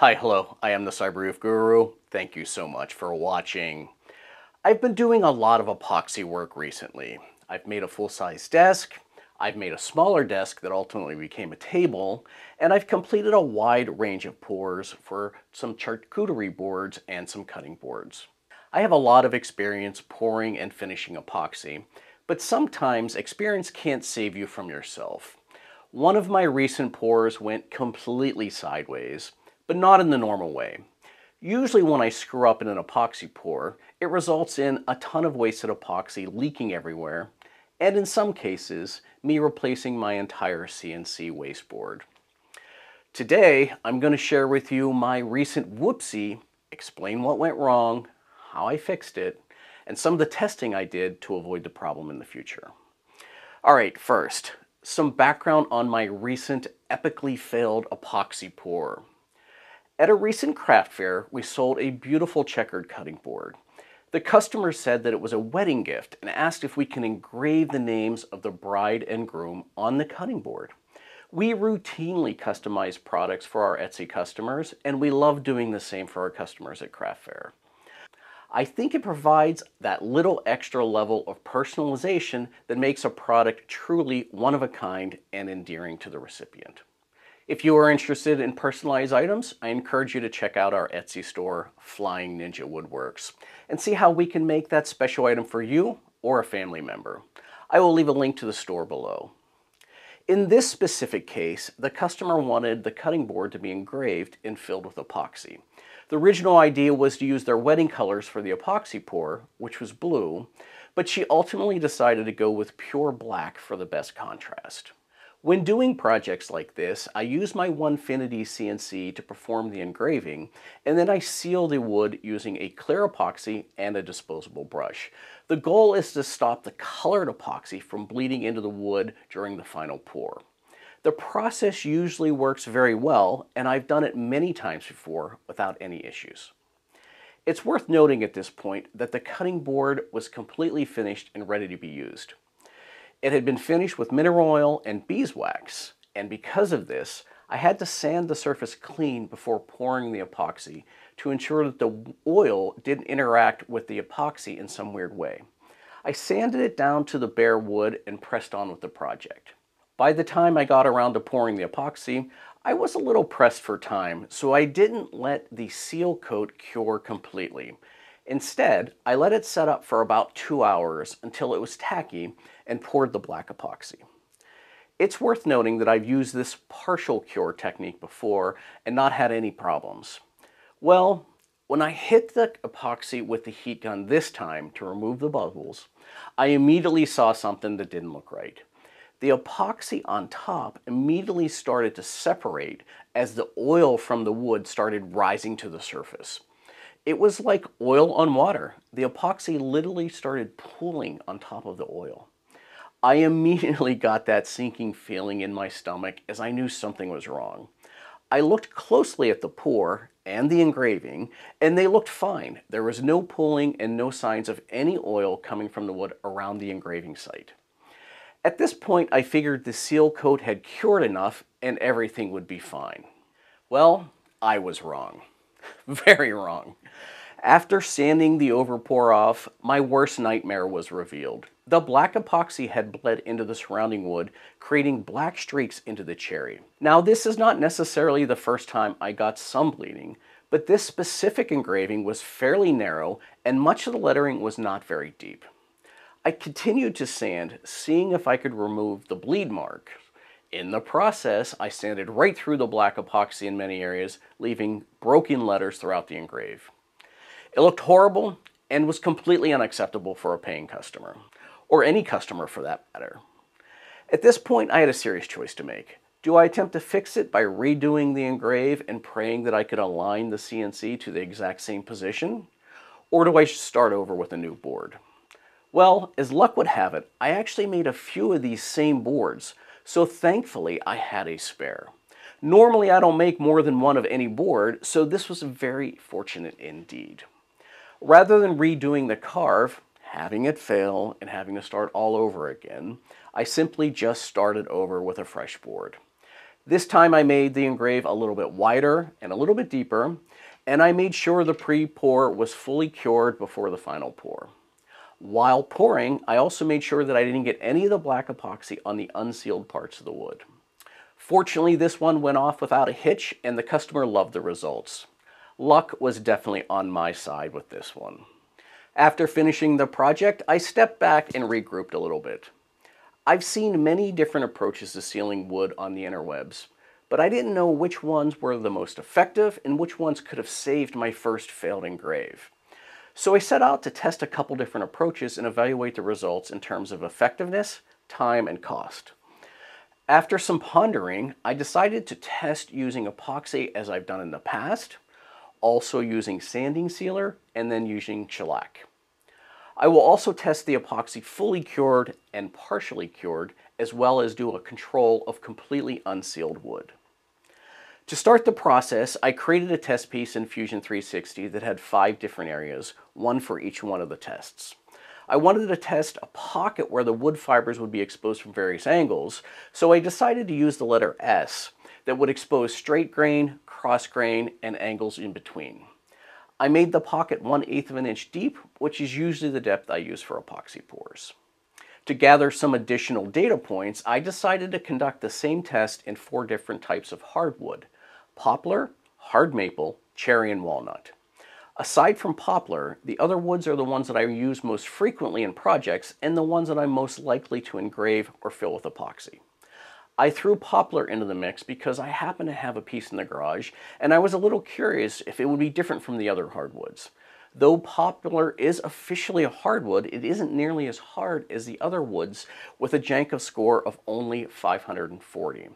Hi, hello, I am the CyberReefGuru. Thank you so much for watching. I've been doing a lot of epoxy work recently. I've made a full-size desk, I've made a smaller desk that ultimately became a table, and I've completed a wide range of pours for some charcuterie boards and some cutting boards. I have a lot of experience pouring and finishing epoxy, but sometimes experience can't save you from yourself. One of my recent pours went completely sideways, but not in the normal way. Usually when I screw up in an epoxy pour, it results in a ton of wasted epoxy leaking everywhere, and in some cases, me replacing my entire CNC wasteboard. Today, I'm going to share with you my recent whoopsie, explain what went wrong, how I fixed it, and some of the testing I did to avoid the problem in the future. Alright, first, some background on my recent epically failed epoxy pour. At a recent craft fair, we sold a beautiful checkered cutting board. The customer said that it was a wedding gift and asked if we can engrave the names of the bride and groom on the cutting board. We routinely customize products for our Etsy customers, and we love doing the same for our customers at craft fair. I think it provides that little extra level of personalization that makes a product truly one of a kind and endearing to the recipient. If you are interested in personalized items, I encourage you to check out our Etsy store, Flying Ninja Woodworks, and see how we can make that special item for you or a family member. I will leave a link to the store below. In this specific case, the customer wanted the cutting board to be engraved and filled with epoxy. The original idea was to use their wedding colors for the epoxy pour, which was blue, but she ultimately decided to go with pure black for the best contrast. When doing projects like this, I use my Onefinity CNC to perform the engraving, and then I seal the wood using a clear epoxy and a disposable brush. The goal is to stop the colored epoxy from bleeding into the wood during the final pour. The process usually works very well, and I've done it many times before without any issues. It's worth noting at this point that the cutting board was completely finished and ready to be used. It had been finished with mineral oil and beeswax, and because of this, I had to sand the surface clean before pouring the epoxy to ensure that the oil didn't interact with the epoxy in some weird way. I sanded it down to the bare wood and pressed on with the project. By the time I got around to pouring the epoxy, I was a little pressed for time, so I didn't let the seal coat cure completely. Instead, I let it set up for about 2 hours until it was tacky and poured the black epoxy. It's worth noting that I've used this partial cure technique before and not had any problems. Well, when I hit the epoxy with the heat gun this time to remove the bubbles, I immediately saw something that didn't look right. The epoxy on top immediately started to separate as the oil from the wood started rising to the surface. It was like oil on water. The epoxy literally started pooling on top of the oil. I immediately got that sinking feeling in my stomach as I knew something was wrong. I looked closely at the pour and the engraving, and they looked fine. There was no pooling and no signs of any oil coming from the wood around the engraving site. At this point, I figured the seal coat had cured enough and everything would be fine. Well, I was wrong. Very wrong. After sanding the overpour off, my worst nightmare was revealed. The black epoxy had bled into the surrounding wood, creating black streaks into the cherry. Now, this is not necessarily the first time I got some bleeding, but this specific engraving was fairly narrow and much of the lettering was not very deep. I continued to sand, seeing if I could remove the bleed mark. In the process, I sanded right through the black epoxy in many areas, leaving broken letters throughout the engrave. It looked horrible and was completely unacceptable for a paying customer, or any customer for that matter. At this point, I had a serious choice to make. Do I attempt to fix it by redoing the engrave and praying that I could align the CNC to the exact same position? Or do I start over with a new board? Well, as luck would have it, I actually made a few of these same boards, so thankfully I had a spare. Normally I don't make more than one of any board, so this was very fortunate indeed. Rather than redoing the carve, having it fail, and having to start all over again, I simply just started over with a fresh board. This time I made the engrave a little bit wider and a little bit deeper, and I made sure the pre-pour was fully cured before the final pour. While pouring, I also made sure that I didn't get any of the black epoxy on the unsealed parts of the wood. Fortunately, this one went off without a hitch, and the customer loved the results. Luck was definitely on my side with this one. After finishing the project, I stepped back and regrouped a little bit. I've seen many different approaches to sealing wood on the interwebs, but I didn't know which ones were the most effective and which ones could have saved my first failed engrave. So I set out to test a couple different approaches and evaluate the results in terms of effectiveness, time, and cost. After some pondering, I decided to test using epoxy as I've done in the past, also using sanding sealer, and then using shellac. I will also test the epoxy fully cured and partially cured, as well as do a control of completely unsealed wood. To start the process, I created a test piece in Fusion 360 that had 5 different areas, one for each one of the tests. I wanted to test a pocket where the wood fibers would be exposed from various angles, so I decided to use the letter S that would expose straight grain, cross grain, and angles in between. I made the pocket 1/8 of an inch deep, which is usually the depth I use for epoxy pours. To gather some additional data points, I decided to conduct the same test in 4 different types of hardwood: poplar, hard maple, cherry, and walnut. Aside from poplar, the other woods are the ones that I use most frequently in projects and the ones that I'm most likely to engrave or fill with epoxy. I threw poplar into the mix because I happen to have a piece in the garage and I was a little curious if it would be different from the other hardwoods. Though poplar is officially a hardwood, it isn't nearly as hard as the other woods with a Janka score of only 540.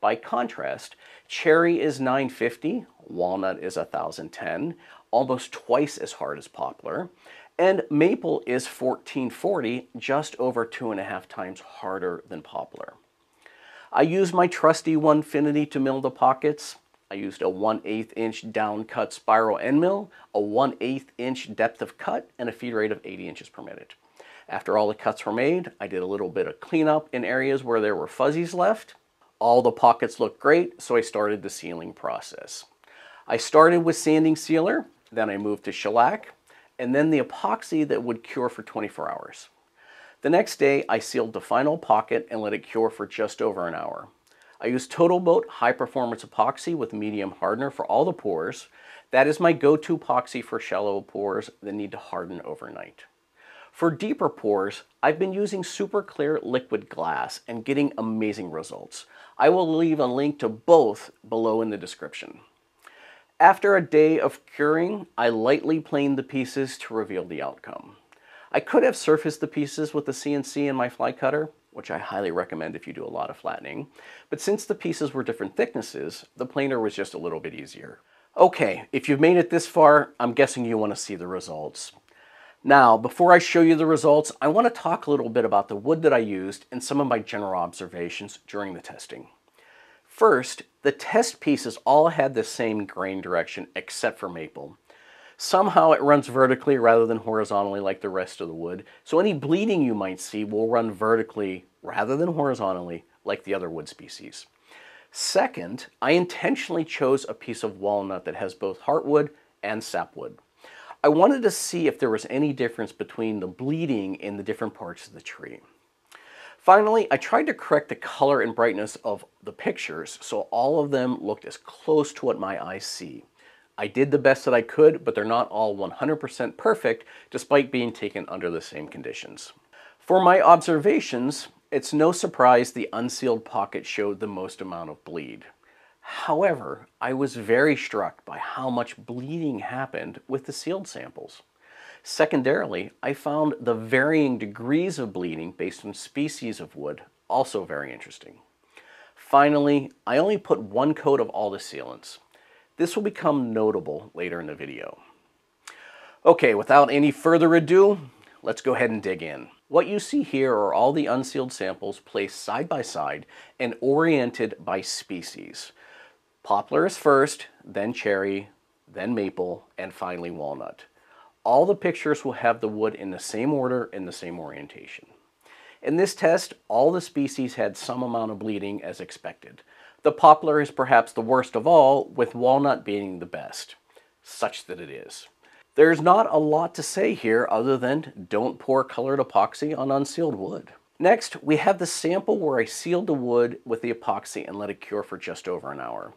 By contrast, cherry is 950, walnut is 1010, almost twice as hard as poplar, and maple is 1440, just over 2.5 times harder than poplar. I used my trusty Onefinity to mill the pockets. I used a 1/8 inch down cut spiral end mill, a 1/8 inch depth of cut, and a feed rate of 80 inches per minute. After all the cuts were made, I did a little bit of cleanup in areas where there were fuzzies left. All the pockets looked great, so I started the sealing process. I started with sanding sealer, then I moved to shellac, and then the epoxy that would cure for 24 hours. The next day, I sealed the final pocket and let it cure for just over an hour. I used Total Boat high performance epoxy with medium hardener for all the pours. That is my go-to epoxy for shallow pours that need to harden overnight. For deeper pours, I've been using super clear liquid glass and getting amazing results. I will leave a link to both below in the description. After a day of curing, I lightly planed the pieces to reveal the outcome. I could have surfaced the pieces with the CNC and my fly cutter, which I highly recommend if you do a lot of flattening, but since the pieces were different thicknesses, the planer was just a little bit easier. Okay, if you've made it this far, I'm guessing you want to see the results. Now, before I show you the results, I want to talk a little bit about the wood that I used and some of my general observations during the testing. First, the test pieces all had the same grain direction except for maple. Somehow it runs vertically rather than horizontally like the rest of the wood, so any bleeding you might see will run vertically rather than horizontally like the other wood species. Second, I intentionally chose a piece of walnut that has both heartwood and sapwood. I wanted to see if there was any difference between the bleeding in the different parts of the tree. Finally, I tried to correct the color and brightness of the pictures so all of them looked as close to what my eyes see. I did the best that I could, but they're not all 100% perfect despite being taken under the same conditions. For my observations, it's no surprise the unsealed pocket showed the most amount of bleed. However, I was very struck by how much bleeding happened with the sealed samples. Secondarily, I found the varying degrees of bleeding based on species of wood also very interesting. Finally, I only put one coat of all the sealants. This will become notable later in the video. Okay, without any further ado, let's go ahead and dig in. What you see here are all the unsealed samples placed side by side and oriented by species. Poplar is first, then cherry, then maple, and finally walnut. All the pictures will have the wood in the same order and the same orientation. In this test, all the species had some amount of bleeding as expected. The poplar is perhaps the worst of all, with walnut being the best, such that it is. There's not a lot to say here other than don't pour colored epoxy on unsealed wood. Next, we have the sample where I sealed the wood with the epoxy and let it cure for just over an hour.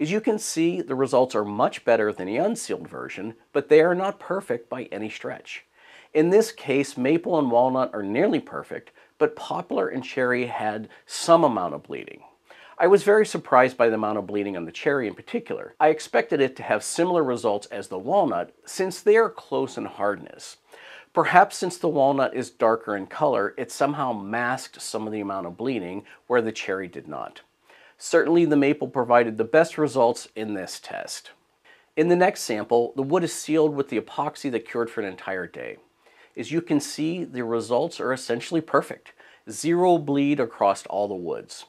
As you can see, the results are much better than the unsealed version, but they are not perfect by any stretch. In this case, maple and walnut are nearly perfect, but poplar and cherry had some amount of bleeding. I was very surprised by the amount of bleeding on the cherry in particular. I expected it to have similar results as the walnut, since they are close in hardness. Perhaps since the walnut is darker in color, it somehow masked some of the amount of bleeding where the cherry did not. Certainly the maple provided the best results in this test. In the next sample, the wood is sealed with the epoxy that cured for an entire day. As you can see, the results are essentially perfect. Zero bleed across all the woods.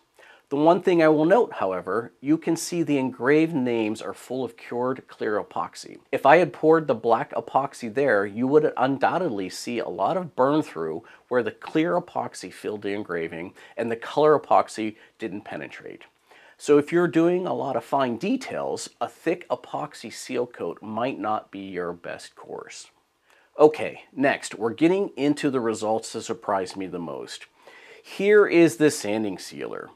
The one thing I will note, however, you can see the engraved names are full of cured clear epoxy. If I had poured the black epoxy there, you would undoubtedly see a lot of burn through where the clear epoxy filled the engraving and the color epoxy didn't penetrate. So if you're doing a lot of fine details, a thick epoxy seal coat might not be your best course. Okay, next, we're getting into the results that surprised me the most. Here is the sanding sealer.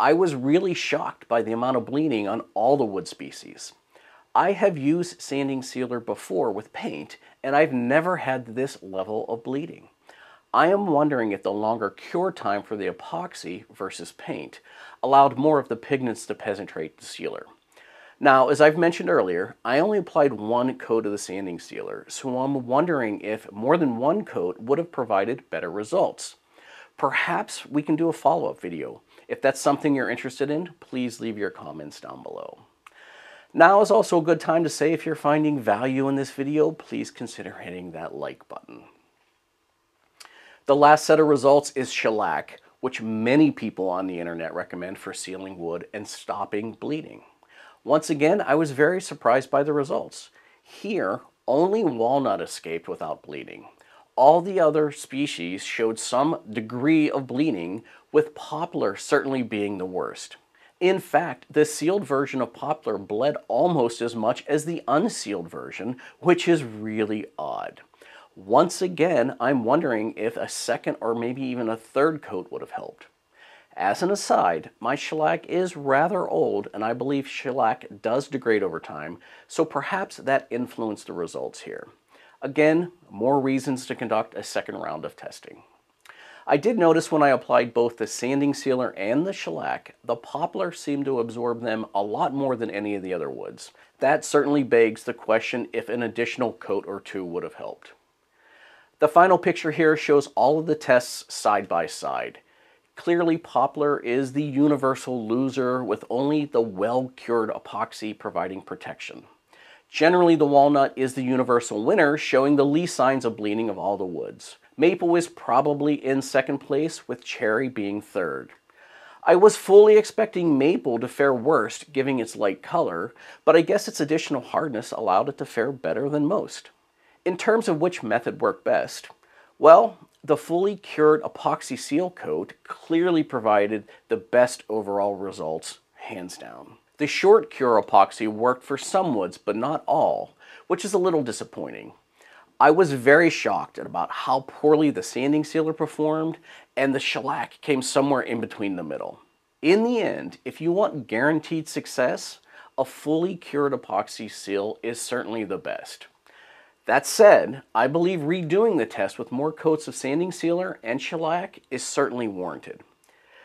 I was really shocked by the amount of bleeding on all the wood species. I have used sanding sealer before with paint, and I've never had this level of bleeding. I am wondering if the longer cure time for the epoxy versus paint allowed more of the pigments to penetrate the sealer. Now, as I've mentioned earlier, I only applied one coat of the sanding sealer, so I'm wondering if more than one coat would have provided better results. Perhaps we can do a follow-up video. If that's something you're interested in, please leave your comments down below. Now is also a good time to say if you're finding value in this video, please consider hitting that like button. The last set of results is shellac, which many people on the internet recommend for sealing wood and stopping bleeding. Once again, I was very surprised by the results. Here, only walnut escaped without bleeding. All the other species showed some degree of bleeding, with poplar certainly being the worst. In fact, the sealed version of poplar bled almost as much as the unsealed version, which is really odd. Once again, I'm wondering if a second or maybe even a third coat would have helped. As an aside, my shellac is rather old, and I believe shellac does degrade over time, so perhaps that influenced the results here. Again, more reasons to conduct a second round of testing. I did notice when I applied both the sanding sealer and the shellac, the poplar seemed to absorb them a lot more than any of the other woods. That certainly begs the question if an additional coat or two would have helped. The final picture here shows all of the tests side by side. Clearly, poplar is the universal loser, with only the well-cured epoxy providing protection. Generally, the walnut is the universal winner, showing the least signs of bleeding of all the woods. Maple is probably in second place, with cherry being third. I was fully expecting maple to fare worst, giving its light color, but I guess its additional hardness allowed it to fare better than most. In terms of which method worked best, well, the fully cured epoxy seal coat clearly provided the best overall results, hands down. The short cure epoxy worked for some woods, but not all, which is a little disappointing. I was very shocked at about how poorly the sanding sealer performed, and the shellac came somewhere in between the middle. In the end, if you want guaranteed success, a fully cured epoxy seal is certainly the best. That said, I believe redoing the test with more coats of sanding sealer and shellac is certainly warranted.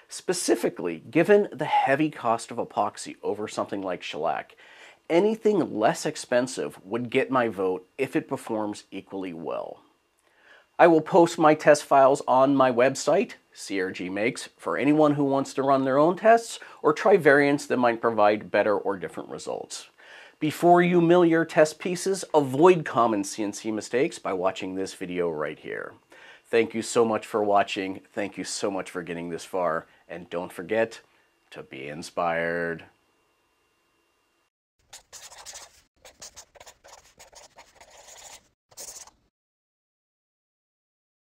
Specifically, given the heavy cost of epoxy over something like shellac, anything less expensive would get my vote if it performs equally well. I will post my test files on my website, CRG Makes, for anyone who wants to run their own tests or try variants that might provide better or different results. Before you mill your test pieces, avoid common CNC mistakes by watching this video right here. Thank you so much for watching, thank you so much for getting this far, and don't forget to be inspired.